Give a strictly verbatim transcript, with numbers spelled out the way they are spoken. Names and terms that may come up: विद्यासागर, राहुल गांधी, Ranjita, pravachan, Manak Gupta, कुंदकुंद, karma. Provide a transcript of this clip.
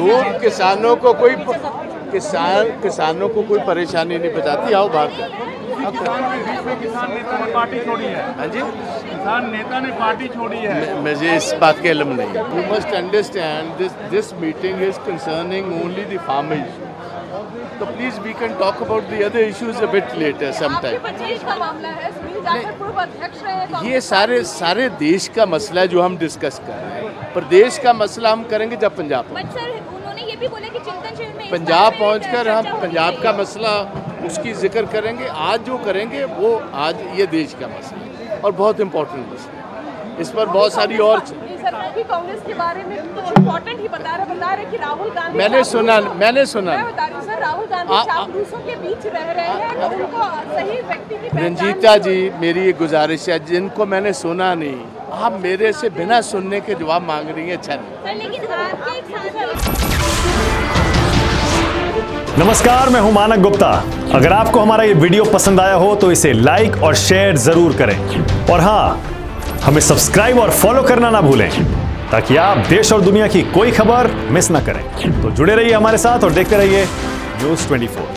दूर किसानों को कोई किसान किसानों को कोई परेशानी नहीं बताती। आओ बात किसान नेता ने पार्टी छोड़ी है। हाँ जी, किसान नेता ने पार्टी छोड़ी है। मुझे इस बात के इल्म नहीं। You must understand this this meeting is concerning only the farmers. तो please we can talk about the other issues a bit later sometime. ये सारे सारे देश का मसला है जो हम डिस्कस कर रहे हैं। प्रदेश का मसला हम करेंगे जब पंजाब पंजाब पहुंचकर हम पंजाब का मसला उसकी जिक्र करेंगे। आज जो करेंगे वो आज ये देश का मसला है और बहुत इम्पोर्टेंट मसला। इस पर बहुत सारी और भी कांग्रेस के बारे में तो इम्पोर्टेंट ही बता रहे बता रहे कि राहुल गांधी मैंने सुना मैंने सुना मैं बता रही सर राहुल गांधी चापलूसों के बीच रह रहे हैं तो उनको सही व्यक्ति की पहचान। रंजीता जी, मेरी ये गुजारिश है, जिनको मैंने सुना नहीं आप मेरे से बिना सुनने के जवाब मांग रही हैं। अच्छा नहीं। नमस्कार, मैं हूँ मानक गुप्ता। अगर आपको हमारा ये वीडियो पसंद आया हो तो इसे लाइक और शेयर जरूर करें और हाँ, हमें सब्सक्राइब और फॉलो करना ना भूलें ताकि आप देश और दुनिया की कोई खबर मिस ना करें। तो जुड़े रहिए हमारे साथ और देखते रहिए न्यूज़ ट्वेंटी फोर।